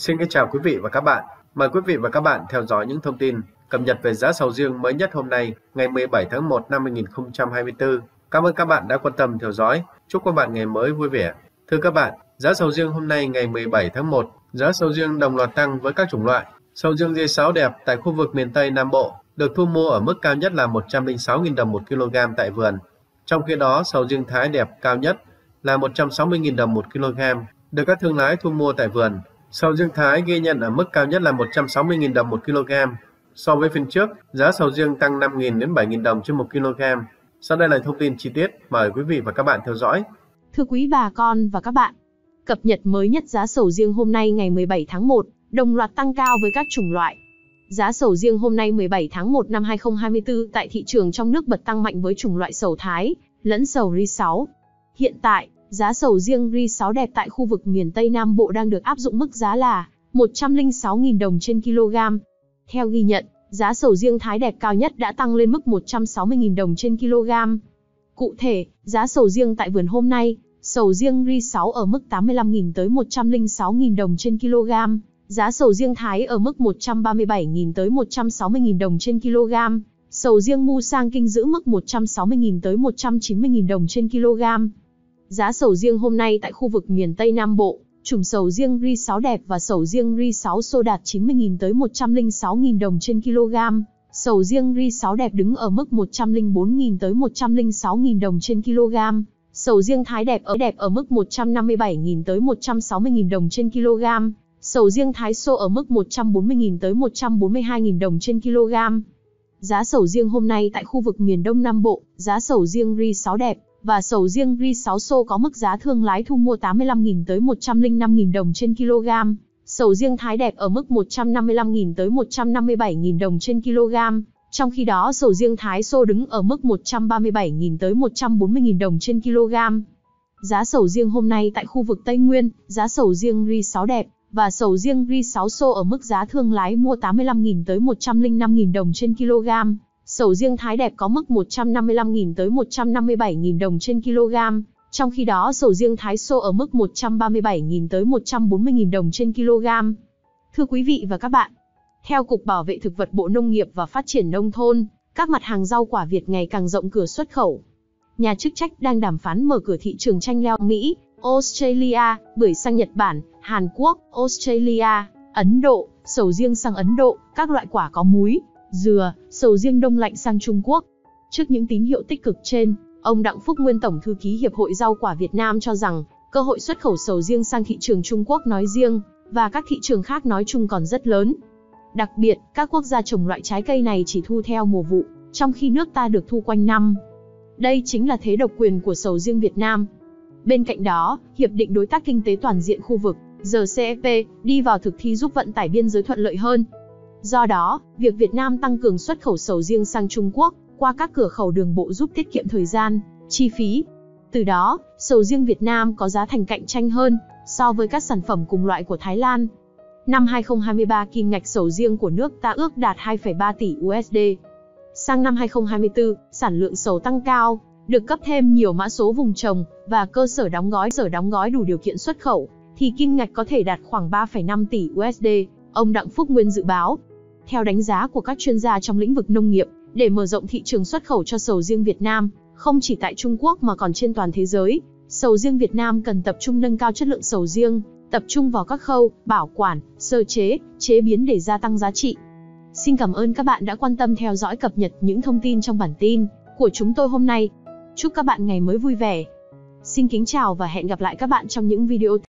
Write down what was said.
Xin kính chào quý vị và các bạn. Mời quý vị và các bạn theo dõi những thông tin cập nhật về giá sầu riêng mới nhất hôm nay, ngày 17 tháng 1 năm 2024. Cảm ơn các bạn đã quan tâm theo dõi. Chúc các bạn ngày mới vui vẻ. Thưa các bạn, giá sầu riêng hôm nay ngày 17 tháng 1, giá sầu riêng đồng loạt tăng với các chủng loại. Sầu riêng D6 đẹp tại khu vực miền Tây Nam Bộ được thu mua ở mức cao nhất là 106.000 đồng 1 kg tại vườn. Trong khi đó, sầu riêng Thái đẹp cao nhất là 160.000 đồng 1 kg được các thương lái thu mua tại vườn. Sầu riêng Thái ghi nhận ở mức cao nhất là 160.000 đồng 1 kg. So với phiên trước, giá sầu riêng tăng 5.000 đến 7.000 đồng trên 1 kg. Sau đây là thông tin chi tiết, mời quý vị và các bạn theo dõi. Thưa quý bà con và các bạn, cập nhật mới nhất giá sầu riêng hôm nay ngày 17 tháng 1, đồng loạt tăng cao với các chủng loại. Giá sầu riêng hôm nay 17 tháng 1 năm 2024 tại thị trường trong nước bật tăng mạnh với chủng loại sầu Thái, lẫn sầu Ri 6. Hiện tại, giá sầu riêng Ri 6 đẹp tại khu vực miền Tây Nam Bộ đang được áp dụng mức giá là 106.000 đồng trên kg. Theo ghi nhận, giá sầu riêng Thái đẹp cao nhất đã tăng lên mức 160.000 đồng trên kg. Cụ thể, giá sầu riêng tại vườn hôm nay, sầu riêng Ri 6 ở mức 85.000 tới 106.000 đồng trên kg, giá sầu riêng Thái ở mức 137.000 tới 160.000 đồng trên kg, sầu riêng Musang King giữ mức 160.000 tới 190.000 đồng trên kg. Giá sầu riêng hôm nay tại khu vực miền Tây Nam Bộ, chùm sầu riêng Ri 6 đẹp và sầu riêng Ri 6 xô đạt 90.000 tới 106.000 đồng trên kg. Sầu riêng Ri 6 đẹp đứng ở mức 104.000 tới 106.000 đồng trên kg. Sầu riêng Thái đẹp ở mức 157.000 tới 160.000 đồng trên kg. Sầu riêng Thái xô ở mức 140.000 tới 142.000 đồng trên kg. Giá sầu riêng hôm nay tại khu vực miền Đông Nam Bộ, giá sầu riêng Ri 6 đẹp và sầu riêng Ri 6 xô có mức giá thương lái thu mua 85.000 tới 105.000 đồng trên kg. Sầu riêng Thái đẹp ở mức 155.000 tới 157.000 đồng trên kg, trong khi đó sầu riêng Thái xô đứng ở mức 137.000 tới 140.000 đồng trên kg. Giá sầu riêng hôm nay tại khu vực Tây Nguyên, giá sầu riêng Ri 6 đẹp và sầu riêng Ri 6 xô ở mức giá thương lái mua 85.000 tới 105.000 đồng trên kg. Sầu riêng Thái đẹp có mức 155.000 tới 157.000 đồng trên kg, trong khi đó sầu riêng Thái xô ở mức 137.000 tới 140.000 đồng trên kg. Thưa quý vị và các bạn, theo Cục Bảo vệ Thực vật Bộ Nông nghiệp và Phát triển Nông thôn, các mặt hàng rau quả Việt ngày càng rộng cửa xuất khẩu. Nhà chức trách đang đàm phán mở cửa thị trường chanh leo Mỹ, Australia, bưởi sang Nhật Bản, Hàn Quốc, Australia, Ấn Độ, sầu riêng sang Ấn Độ, các loại quả có múi, dừa, sầu riêng đông lạnh sang Trung Quốc. Trước những tín hiệu tích cực trên, ông Đặng Phúc Nguyên, Tổng thư ký Hiệp hội Rau quả Việt Nam cho rằng, cơ hội xuất khẩu sầu riêng sang thị trường Trung Quốc nói riêng và các thị trường khác nói chung còn rất lớn. Đặc biệt, các quốc gia trồng loại trái cây này chỉ thu theo mùa vụ, trong khi nước ta được thu quanh năm. Đây chính là thế độc quyền của sầu riêng Việt Nam. Bên cạnh đó, Hiệp định Đối tác Kinh tế Toàn diện khu vực, RCEP, đi vào thực thi giúp vận tải biên giới thuận lợi hơn. Do đó, việc Việt Nam tăng cường xuất khẩu sầu riêng sang Trung Quốc qua các cửa khẩu đường bộ giúp tiết kiệm thời gian, chi phí. Từ đó, sầu riêng Việt Nam có giá thành cạnh tranh hơn so với các sản phẩm cùng loại của Thái Lan. Năm 2023, kim ngạch sầu riêng của nước ta ước đạt 2,3 tỷ USD. Sang năm 2024, sản lượng sầu tăng cao, được cấp thêm nhiều mã số vùng trồng và cơ sở đóng gói đủ điều kiện xuất khẩu, thì kim ngạch có thể đạt khoảng 3,5 tỷ USD, ông Đặng Phúc Nguyên dự báo. Theo đánh giá của các chuyên gia trong lĩnh vực nông nghiệp, để mở rộng thị trường xuất khẩu cho sầu riêng Việt Nam, không chỉ tại Trung Quốc mà còn trên toàn thế giới, sầu riêng Việt Nam cần tập trung nâng cao chất lượng sầu riêng, tập trung vào các khâu bảo quản, sơ chế, chế biến để gia tăng giá trị. Xin cảm ơn các bạn đã quan tâm theo dõi cập nhật những thông tin trong bản tin của chúng tôi hôm nay. Chúc các bạn ngày mới vui vẻ. Xin kính chào và hẹn gặp lại các bạn trong những video tiếp theo.